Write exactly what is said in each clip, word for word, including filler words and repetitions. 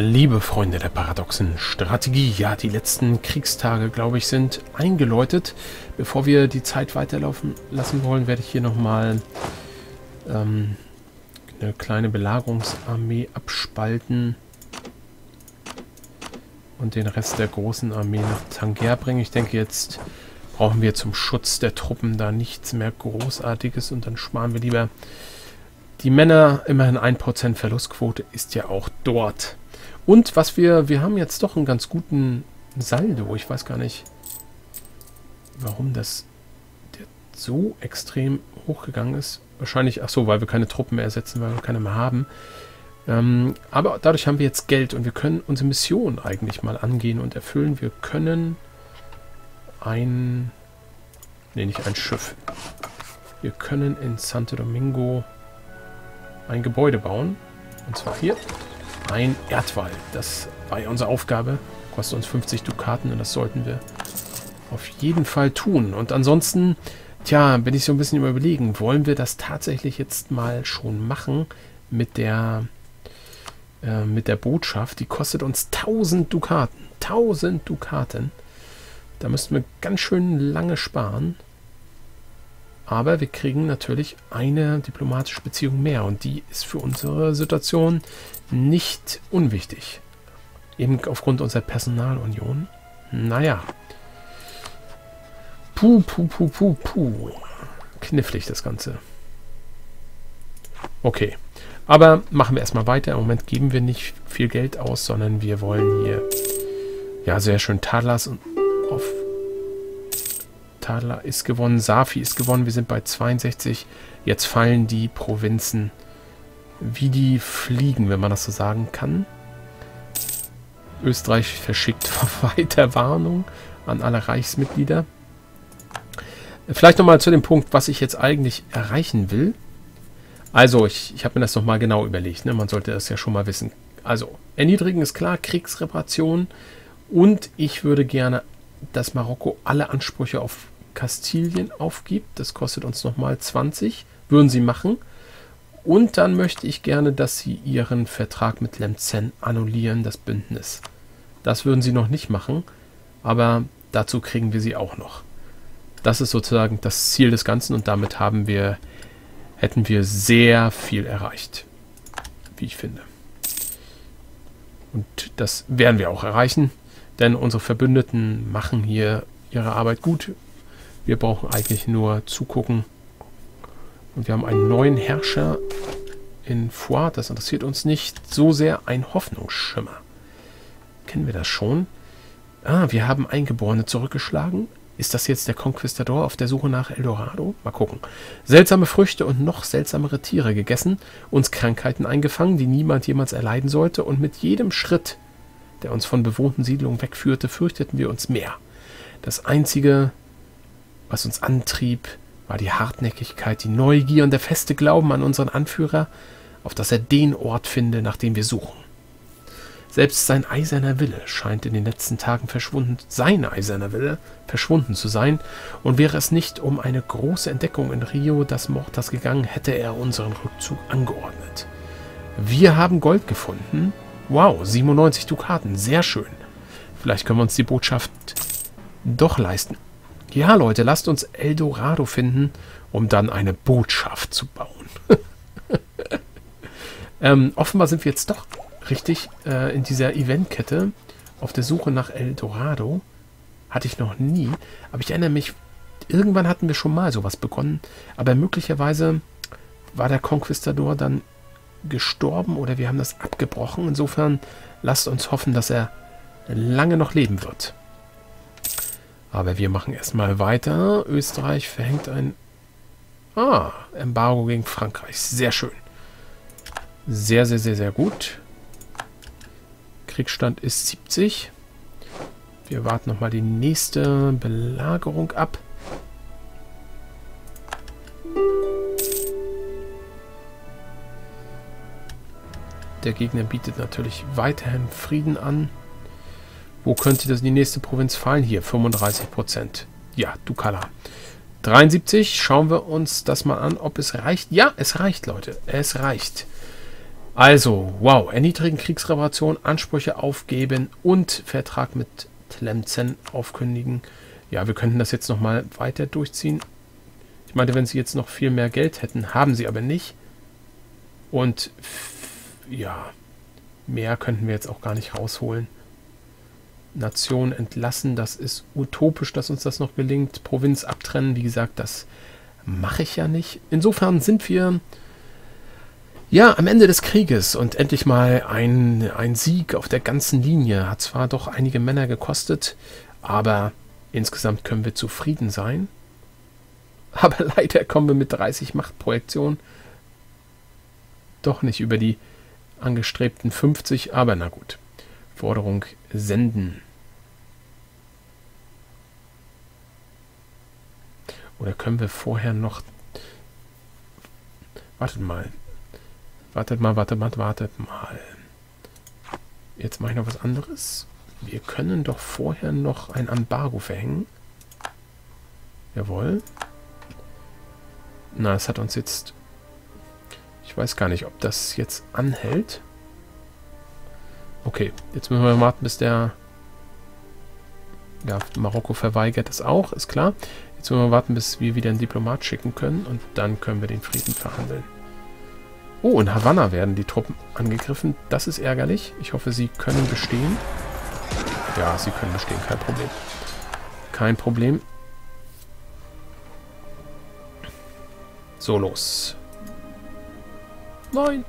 Liebe Freunde der paradoxen Strategie, ja, die letzten Kriegstage, glaube ich, sind eingeläutet. Bevor wir die Zeit weiterlaufen lassen wollen, werde ich hier nochmal ähm, eine kleine Belagerungsarmee abspalten und den Rest der großen Armee nach Tangier bringen. Ich denke, jetzt brauchen wir zum Schutz der Truppen da nichts mehr Großartiges und dann sparen wir lieber die Männer. Immerhin ein Prozent Verlustquote ist ja auch dort. Und was wir, wir haben jetzt doch einen ganz guten Saldo. Ich weiß gar nicht, warum das der so extrem hochgegangen ist. Wahrscheinlich, ach so, weil wir keine Truppen mehr ersetzen, weil wir keine mehr haben. Ähm, aber dadurch haben wir jetzt Geld und wir können unsere Mission eigentlich mal angehen und erfüllen. Wir können ein, nee, nicht ein Schiff. Wir können in Santo Domingo ein Gebäude bauen. Und zwar hier. Ein Erdwall. Das war ja unsere Aufgabe. Kostet uns fünfzig Dukaten und das sollten wir auf jeden Fall tun. Und ansonsten, tja, bin ich so ein bisschen überlegen, wollen wir das tatsächlich jetzt mal schon machen mit der äh, mit der Botschaft? Die kostet uns tausend Dukaten. tausend Dukaten. Da müssten wir ganz schön lange sparen. Aber wir kriegen natürlich eine diplomatische Beziehung mehr. Und die ist für unsere Situation nicht unwichtig. Eben aufgrund unserer Personalunion. Naja. Puh, puh, puh, puh, puh. Knifflig das Ganze. Okay. Aber machen wir erstmal weiter. Im Moment geben wir nicht viel Geld aus, sondern wir wollen hier... Ja, sehr schön. Tadlas und... auf Tadler ist gewonnen, Safi ist gewonnen, wir sind bei zweiundsechzig. Jetzt fallen die Provinzen wie die Fliegen, wenn man das so sagen kann. Österreich verschickt Weiterwarnung an alle Reichsmitglieder. Vielleicht nochmal zu dem Punkt, was ich jetzt eigentlich erreichen will. Also, ich, ich habe mir das nochmal genau überlegt, ne? Man sollte das ja schon mal wissen. Also, erniedrigen ist klar, Kriegsreparation und ich würde gerne, dass Marokko alle Ansprüche auf Kastilien aufgibt. Das kostet uns nochmal zwanzig. Würden sie machen. Und dann möchte ich gerne, dass sie ihren Vertrag mit Tlemcen annullieren, das Bündnis. Das würden sie noch nicht machen, aber dazu kriegen wir sie auch noch. Das ist sozusagen das Ziel des Ganzen und damit haben wir, hätten wir sehr viel erreicht, wie ich finde. Und das werden wir auch erreichen. Denn unsere Verbündeten machen hier ihre Arbeit gut. Wir brauchen eigentlich nur zugucken. Und wir haben einen neuen Herrscher in Fuad. Das interessiert uns nicht so sehr. Ein Hoffnungsschimmer. Kennen wir das schon? Ah, wir haben Eingeborene zurückgeschlagen. Ist das jetzt der Konquistador auf der Suche nach El Dorado? Mal gucken. Seltsame Früchte und noch seltsamere Tiere gegessen. Uns Krankheiten eingefangen, die niemand jemals erleiden sollte. Und mit jedem Schritt, der uns von bewohnten Siedlungen wegführte, fürchteten wir uns mehr. Das Einzige, was uns antrieb, war die Hartnäckigkeit, die Neugier und der feste Glauben an unseren Anführer, auf dass er den Ort finde, nach dem wir suchen. Selbst sein eiserner Wille scheint in den letzten Tagen verschwunden, sein eiserner Wille verschwunden zu sein, und wäre es nicht um eine große Entdeckung in Rio das Mortas gegangen, hätte er unseren Rückzug angeordnet. Wir haben Gold gefunden. Wow, siebenundneunzig Dukaten, sehr schön. Vielleicht können wir uns die Botschaft doch leisten. Ja, Leute, lasst uns El Dorado finden, um dann eine Botschaft zu bauen. ähm, offenbar sind wir jetzt doch richtig äh, in dieser Eventkette auf der Suche nach El Dorado. Hatte ich noch nie, aber ich erinnere mich, irgendwann hatten wir schon mal sowas begonnen, aber möglicherweise war der Konquistador dann gestorben oder wir haben das abgebrochen. Insofern lasst uns hoffen, dass er lange noch leben wird. Aber wir machen erstmal weiter. Österreich verhängt ein ah, Embargo gegen Frankreich. Sehr schön. Sehr, sehr, sehr, sehr gut. Kriegsstand ist siebzig. Wir warten nochmal die nächste Belagerung ab. Der Gegner bietet natürlich weiterhin Frieden an. Wo könnte das in die nächste Provinz fallen? Hier, fünfunddreißig Prozent. Ja, Dukala. dreiundsiebzig. Schauen wir uns das mal an, ob es reicht. Ja, es reicht, Leute. Es reicht. Also, wow, erniedrigen Kriegsreparation, Ansprüche aufgeben und Vertrag mit Tlemcen aufkündigen. Ja, wir könnten das jetzt nochmal weiter durchziehen. Ich meinte, wenn sie jetzt noch viel mehr Geld hätten, haben sie aber nicht. Und ja, mehr könnten wir jetzt auch gar nicht rausholen. Nation entlassen, das ist utopisch, dass uns das noch gelingt. Provinz abtrennen, wie gesagt, das mache ich ja nicht. Insofern sind wir ja am Ende des Krieges und endlich mal ein, ein Sieg auf der ganzen Linie. Hat zwar doch einige Männer gekostet, aber insgesamt können wir zufrieden sein. Aber leider kommen wir mit dreißig Machtprojektionen doch nicht über die angestrebten fünfzig, aber na gut. Forderung senden. Oder können wir vorher noch... Wartet mal. Wartet mal, wartet mal, wartet mal. Jetzt mache ich noch was anderes. Wir können doch vorher noch ein Embargo verhängen. Jawohl. Na, es hat uns jetzt... Ich weiß gar nicht, ob das jetzt anhält. Okay, jetzt müssen wir warten, bis der... Ja, Marokko verweigert das auch, ist klar. Jetzt müssen wir warten, bis wir wieder einen Diplomat schicken können. Und dann können wir den Frieden verhandeln. Oh, in Havanna werden die Truppen angegriffen. Das ist ärgerlich. Ich hoffe, sie können bestehen. Ja, sie können bestehen, kein Problem. Kein Problem. So, los. Nein.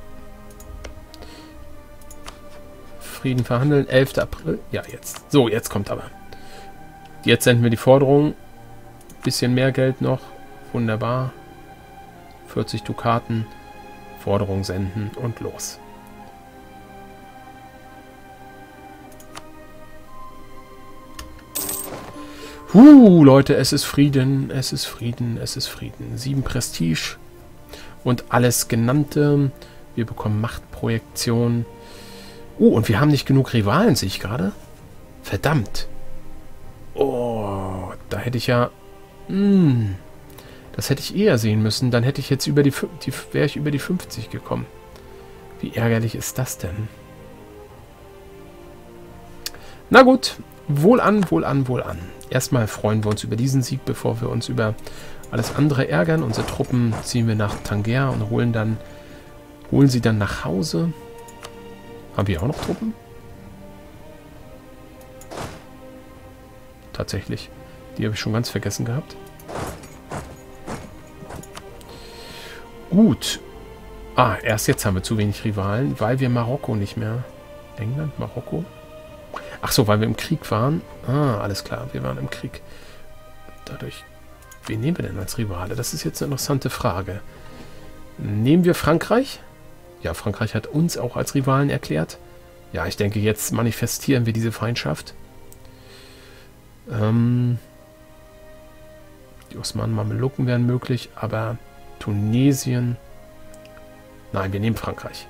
Frieden verhandeln, elfter April. Ja, jetzt. So, jetzt kommt aber. Jetzt senden wir die Forderung. Bisschen mehr Geld noch. Wunderbar. vierzig Dukaten. Forderung senden und los. Huh, Leute, es ist Frieden, es ist Frieden, es ist Frieden. sieben Prestige und alles Genannte. Wir bekommen Machtprojektion. Oh, und wir haben nicht genug Rivalen, sehe ich gerade. Verdammt. Oh, da hätte ich ja... Mh, das hätte ich eher sehen müssen. Dann hätte ich jetzt über die, die wäre ich über die fünfzig gekommen. Wie ärgerlich ist das denn? Na gut. Wohlan, wohlan, wohlan. Erstmal freuen wir uns über diesen Sieg, bevor wir uns über alles andere ärgern. Unsere Truppen ziehen wir nach Tangier und holen, dann, holen sie dann nach Hause. Haben wir auch noch Truppen? Tatsächlich. Die habe ich schon ganz vergessen gehabt. Gut. Ah, erst jetzt haben wir zu wenig Rivalen, weil wir Marokko nicht mehr... England, Marokko? Ach so, weil wir im Krieg waren. Ah, alles klar, wir waren im Krieg. Dadurch... Wen nehmen wir denn als Rivale? Das ist jetzt eine interessante Frage. Nehmen wir Frankreich? Ja, Frankreich hat uns auch als Rivalen erklärt. Ja, ich denke, jetzt manifestieren wir diese Feindschaft. Ähm, die Osmanen-Mamelucken wären möglich, aber Tunesien... Nein, wir nehmen Frankreich.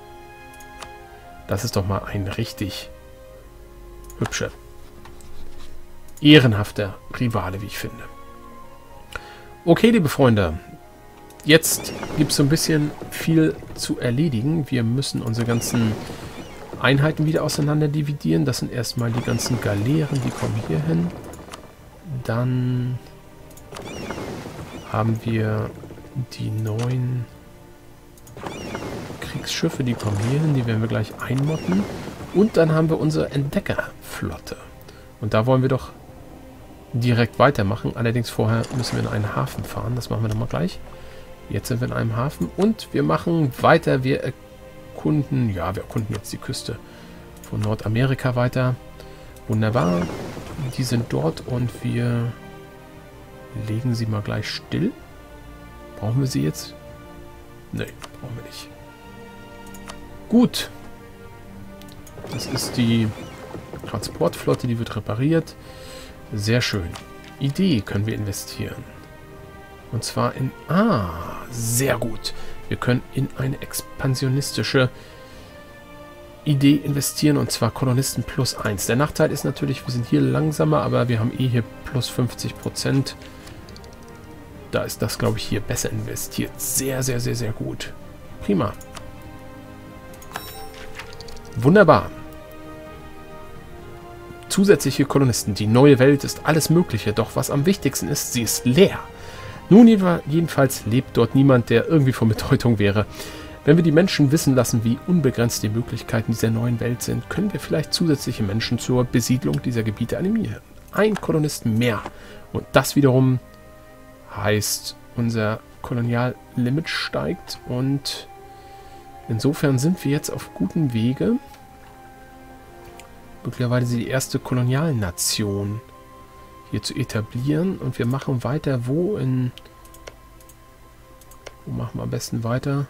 Das ist doch mal ein richtig hübscher, ehrenhafter Rivale, wie ich finde. Okay, liebe Freunde. Jetzt gibt es so ein bisschen viel zu erledigen. Wir müssen unsere ganzen Einheiten wieder auseinander dividieren. Das sind erstmal die ganzen Galeeren, die kommen hier hin. Dann haben wir die neuen Kriegsschiffe, die kommen hier hin. Die werden wir gleich einmotten. Und dann haben wir unsere Entdeckerflotte. Und da wollen wir doch direkt weitermachen. Allerdings vorher müssen wir in einen Hafen fahren. Das machen wir nochmal gleich. Jetzt sind wir in einem Hafen und wir machen weiter. Wir erkunden, ja, wir erkunden jetzt die Küste von Nordamerika weiter. Wunderbar. Die sind dort und wir legen sie mal gleich still. Brauchen wir sie jetzt? Ne, brauchen wir nicht. Gut. Das ist die Transportflotte, die wird repariert. Sehr schön. Idee können wir investieren. Und zwar in... Ah, sehr gut. Wir können in eine expansionistische Idee investieren. Und zwar Kolonisten plus eins. Der Nachteil ist natürlich, wir sind hier langsamer, aber wir haben eh hier plus fünfzig Prozent. Da ist das, glaube ich, hier besser investiert. Sehr, sehr, sehr, sehr gut. Prima. Wunderbar. Zusätzliche Kolonisten. Die neue Welt ist alles Mögliche, doch was am wichtigsten ist, sie ist leer. Nun jedenfalls lebt dort niemand, der irgendwie von Bedeutung wäre. Wenn wir die Menschen wissen lassen, wie unbegrenzt die Möglichkeiten dieser neuen Welt sind, können wir vielleicht zusätzliche Menschen zur Besiedlung dieser Gebiete animieren. Ein Kolonist mehr. Und das wiederum heißt, unser Koloniallimit steigt und insofern sind wir jetzt auf gutem Wege. Möglicherweise die erste Kolonialnation hier zu etablieren. Und wir machen weiter. Wo in... Wo machen wir am besten weiter?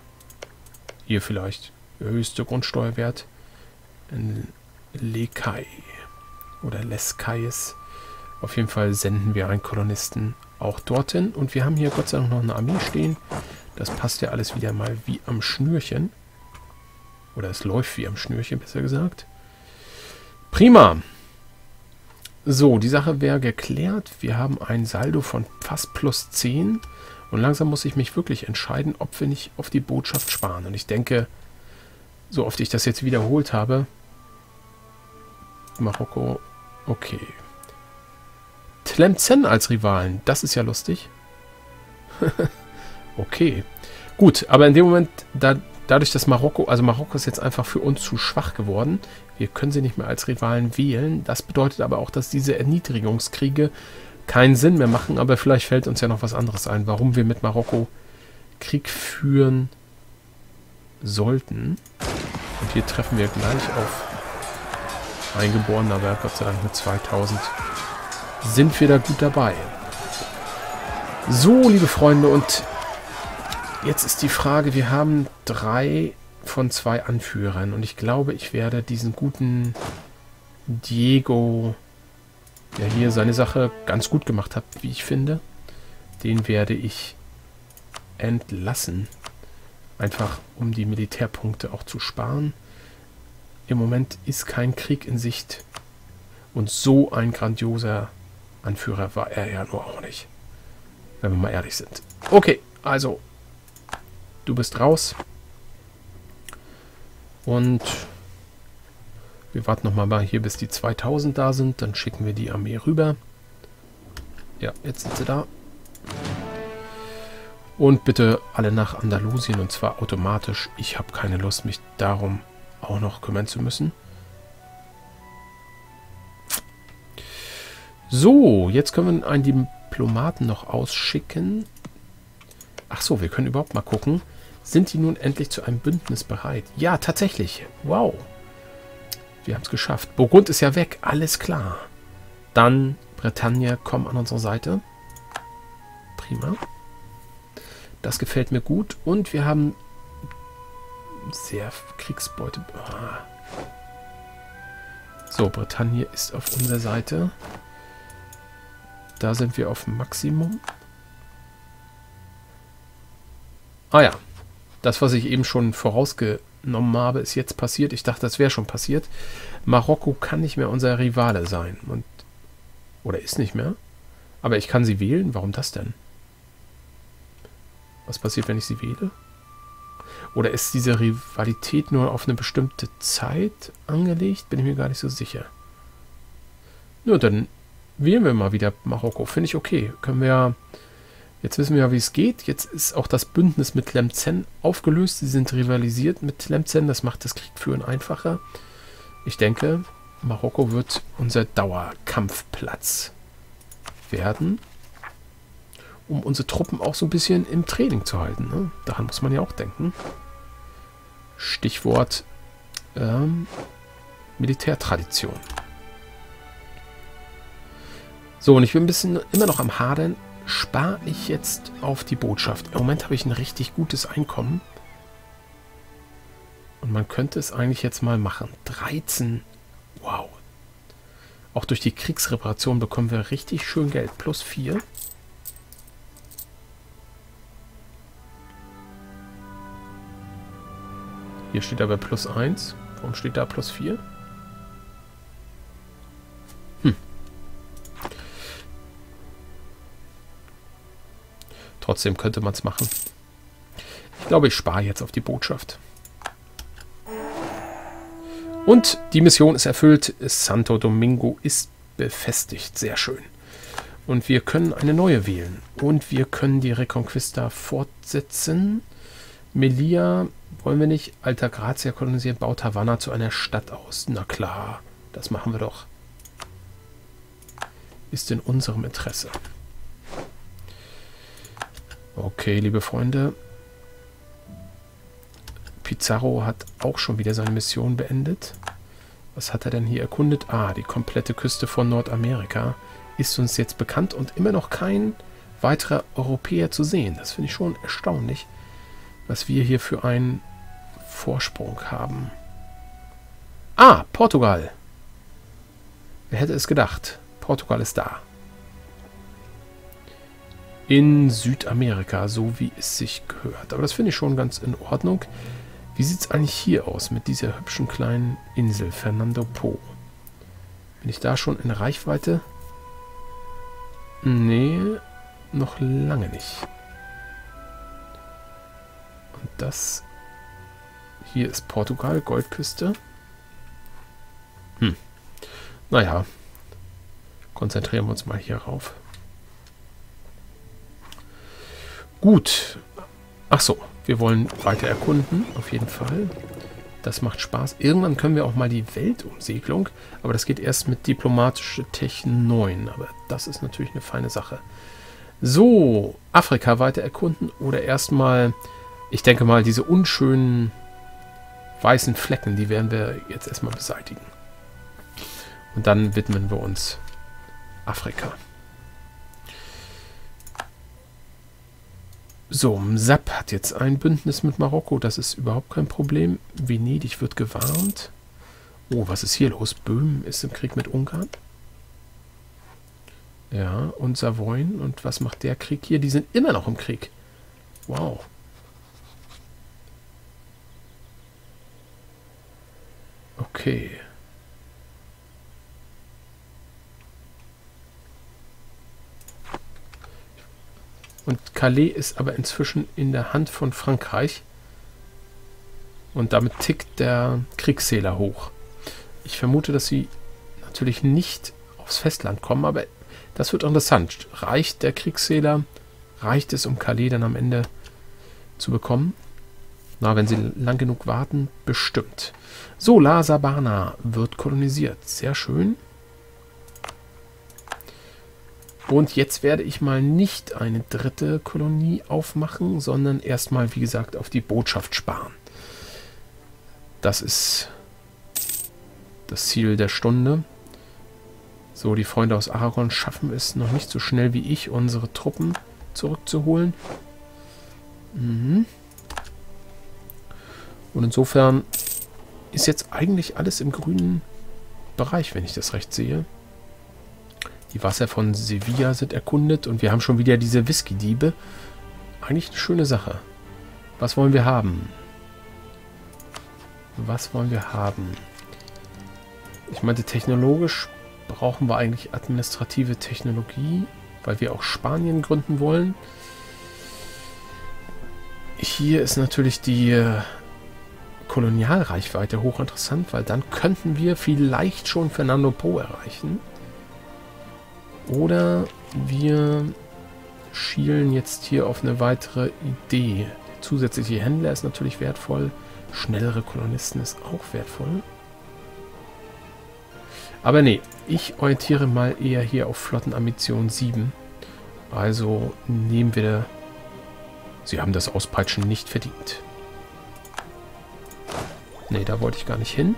Hier vielleicht. Der höchste Grundsteuerwert in Lekai. Oder Leskais. Auf jeden Fall senden wir einen Kolonisten auch dorthin. Und wir haben hier Gott sei Dank noch eine Armee stehen. Das passt ja alles wieder mal wie am Schnürchen. Oder es läuft wie am Schnürchen, besser gesagt. Prima. So, die Sache wäre geklärt. Wir haben ein Saldo von fast plus zehn. Und langsam muss ich mich wirklich entscheiden, ob wir nicht auf die Botschaft sparen. Und ich denke, so oft ich das jetzt wiederholt habe... Marokko, okay. Tlemcen als Rivalen, das ist ja lustig. Okay. Gut, aber in dem Moment, da, dadurch, dass Marokko... Also Marokko ist jetzt einfach für uns zu schwach geworden. Wir können sie nicht mehr als Rivalen wählen. Das bedeutet aber auch, dass diese Erniedrigungskriege keinen Sinn mehr machen. Aber vielleicht fällt uns ja noch was anderes ein, warum wir mit Marokko Krieg führen sollten. Und hier treffen wir gleich auf eingeborener Werk, Gott sei Dank mit zweitausend. Sind wir da gut dabei? So, liebe Freunde, und jetzt ist die Frage, wir haben drei von zwei Anführern und ich glaube, ich werde diesen guten Diego, der hier seine Sache ganz gut gemacht hat, wie ich finde, den werde ich entlassen. Einfach, um die Militärpunkte auch zu sparen. Im Moment ist kein Krieg in Sicht und so ein grandioser Anführer war er ja nur auch nicht, wenn wir mal ehrlich sind. Okay, also... Du bist raus. Und wir warten nochmal hier, bis die zweitausend da sind. Dann schicken wir die Armee rüber. Ja, jetzt sind sie da. Und bitte alle nach Andalusien. Und zwar automatisch. Ich habe keine Lust, mich darum auch noch kümmern zu müssen. So, jetzt können wir einen Diplomaten noch ausschicken. Ach so, wir können überhaupt mal gucken. Sind die nun endlich zu einem Bündnis bereit? Ja, tatsächlich. Wow. Wir haben es geschafft. Burgund ist ja weg. Alles klar. Dann, Britannia, komm an unsere Seite. Prima. Das gefällt mir gut. Und wir haben sehr Kriegsbeute. Ah. So, Britannia ist auf unserer Seite. Da sind wir auf Maximum. Ah ja, das, was ich eben schon vorausgenommen habe, ist jetzt passiert. Ich dachte, das wäre schon passiert. Marokko kann nicht mehr unser Rivale sein. Und, oder ist nicht mehr. Aber ich kann sie wählen. Warum das denn? Was passiert, wenn ich sie wähle? Oder ist diese Rivalität nur auf eine bestimmte Zeit angelegt? Bin ich mir gar nicht so sicher. Nur dann wählen wir mal wieder Marokko. Finde ich okay. Können wir ja... Jetzt wissen wir ja, wie es geht. Jetzt ist auch das Bündnis mit Tlemcen aufgelöst. Sie sind rivalisiert mit Tlemcen. Das macht das Kriegführen einfacher. Ich denke, Marokko wird unser Dauerkampfplatz werden, um unsere Truppen auch so ein bisschen im Training zu halten. Ne? Daran muss man ja auch denken. Stichwort ähm, Militärtradition. So, und ich bin ein bisschen immer noch am Hadern. Spare ich jetzt auf die Botschaft? Im Moment habe ich ein richtig gutes Einkommen. Und man könnte es eigentlich jetzt mal machen. dreizehn. Wow. Auch durch die Kriegsreparation bekommen wir richtig schön Geld. Plus vier. Hier steht aber plus eins. Warum steht da plus vier? Trotzdem könnte man es machen. Ich glaube, ich spare jetzt auf die Botschaft. Und die Mission ist erfüllt. Santo Domingo ist befestigt. Sehr schön. Und wir können eine neue wählen. Und wir können die Reconquista fortsetzen. Melilla wollen wir nicht. Alta Grazia kolonisiert, baut Havanna zu einer Stadt aus. Na klar, das machen wir doch. Ist in unserem Interesse. Okay, liebe Freunde. Pizarro hat auch schon wieder seine Mission beendet. Was hat er denn hier erkundet? Ah, die komplette Küste von Nordamerika ist uns jetzt bekannt und immer noch kein weiterer Europäer zu sehen. Das finde ich schon erstaunlich, was wir hier für einen Vorsprung haben. Ah, Portugal. Wer hätte es gedacht? Portugal ist da. In Südamerika, so wie es sich gehört. Aber das finde ich schon ganz in Ordnung. Wie sieht es eigentlich hier aus mit dieser hübschen kleinen Insel Fernando Po? Bin ich da schon in Reichweite? Nee, noch lange nicht. Und das hier ist Portugal, Goldküste. Hm. Naja, konzentrieren wir uns mal hier rauf. Gut. Ach so, wir wollen weiter erkunden, auf jeden Fall. Das macht Spaß. Irgendwann können wir auch mal die Weltumsegelung, aber das geht erst mit diplomatische Tech neun. Aber das ist natürlich eine feine Sache. So, Afrika weiter erkunden oder erstmal, ich denke mal, diese unschönen weißen Flecken, die werden wir jetzt erstmal beseitigen. Und dann widmen wir uns Afrika. So, Msap hat jetzt ein Bündnis mit Marokko. Das ist überhaupt kein Problem. Venedig wird gewarnt. Oh, was ist hier los? Böhmen ist im Krieg mit Ungarn. Ja, und Savoyen. Und was macht der Krieg hier? Die sind immer noch im Krieg. Wow. Okay. Und Calais ist aber inzwischen in der Hand von Frankreich. Und damit tickt der Kriegszähler hoch. Ich vermute, dass sie natürlich nicht aufs Festland kommen, aber das wird interessant. Reicht der Kriegszähler? Reicht es, um Calais dann am Ende zu bekommen? Na, wenn sie lang genug warten, bestimmt. So, La Sabana wird kolonisiert. Sehr schön. Und jetzt werde ich mal nicht eine dritte Kolonie aufmachen, sondern erstmal, wie gesagt, auf die Botschaft sparen. Das ist das Ziel der Stunde. So, die Freunde aus Aragon schaffen es noch nicht so schnell wie ich, unsere Truppen zurückzuholen. Mhm. Und insofern ist jetzt eigentlich alles im grünen Bereich, wenn ich das recht sehe. Die Wasser von Sevilla sind erkundet und wir haben schon wieder diese Whisky-Diebe. Eigentlich eine schöne Sache. Was wollen wir haben? Was wollen wir haben? Ich meinte, technologisch brauchen wir eigentlich administrative Technologie, weil wir auch Spanien gründen wollen. Hier ist natürlich die Kolonialreichweite hochinteressant, weil dann könnten wir vielleicht schon Fernando Po erreichen. Oder wir schielen jetzt hier auf eine weitere Idee. Der zusätzliche Händler ist natürlich wertvoll. Schnellere Kolonisten ist auch wertvoll. Aber nee, ich orientiere mal eher hier auf Flottenambition sieben. Also nehmen wir... Sie haben das Auspeitschen nicht verdient. Nee, da wollte ich gar nicht hin.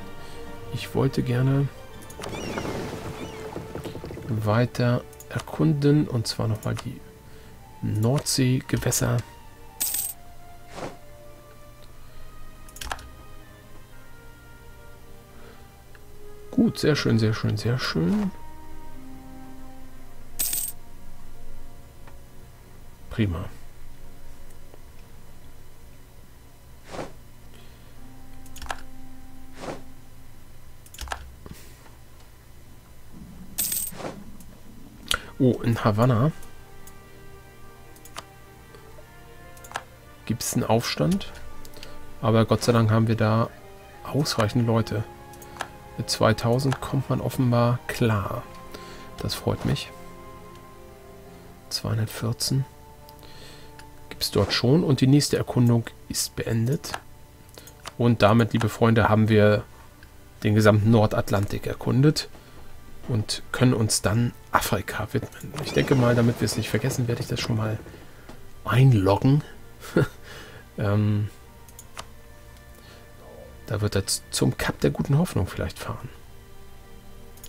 Ich wollte gerne... weiter erkunden und zwar nochmal die Nordseegewässer. Gut, sehr schön, sehr schön, sehr schön. Prima. Oh, in Havanna gibt es einen Aufstand. Aber Gott sei Dank haben wir da ausreichend Leute. Mit zweitausend kommt man offenbar klar. Das freut mich. zweihundertvierzehn gibt es dort schon. Und die nächste Erkundung ist beendet. Und damit, liebe Freunde, haben wir den gesamten Nordatlantik erkundet und können uns dann Afrika widmen. Ich denke mal, damit wir es nicht vergessen, werde ich das schon mal einloggen. ähm, da wird er zum Kap der guten Hoffnung vielleicht fahren.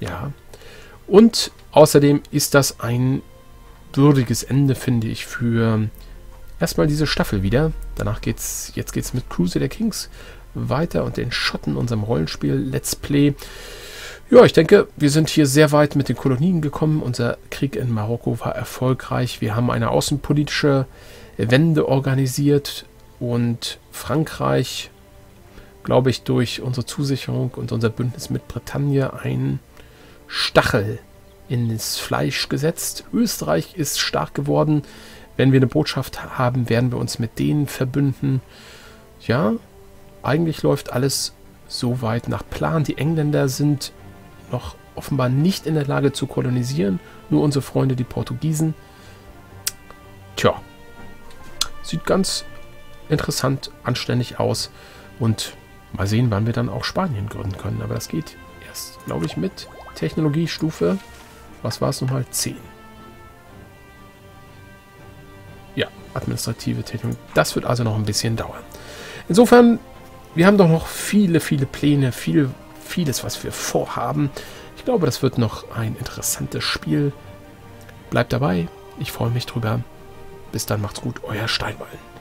Ja. Und außerdem ist das ein würdiges Ende, finde ich, für erstmal diese Staffel wieder. Danach geht's, jetzt geht's mit Cruise der Kings weiter und den Schotten, unserem Rollenspiel Let's Play. Ja, ich denke, wir sind hier sehr weit mit den Kolonien gekommen. Unser Krieg in Marokko war erfolgreich. Wir haben eine außenpolitische Wende organisiert und Frankreich, glaube ich, durch unsere Zusicherung und unser Bündnis mit Britannia einen Stachel ins Fleisch gesetzt. Österreich ist stark geworden. Wenn wir eine Botschaft haben, werden wir uns mit denen verbünden. Ja, eigentlich läuft alles soweit nach Plan. Die Engländer sind noch offenbar nicht in der Lage zu kolonisieren. Nur unsere Freunde, die Portugiesen. Tja, sieht ganz interessant, anständig aus. Und mal sehen, wann wir dann auch Spanien gründen können. Aber das geht erst, glaube ich, mit Technologiestufe. Was war es nochmal? zehn. Ja, administrative Technologie. Das wird also noch ein bisschen dauern. Insofern, wir haben doch noch viele, viele Pläne, viel, vieles, was wir vorhaben. Ich glaube, das wird noch ein interessantes Spiel. Bleibt dabei. Ich freue mich drüber. Bis dann, macht's gut. Euer Steinwallen.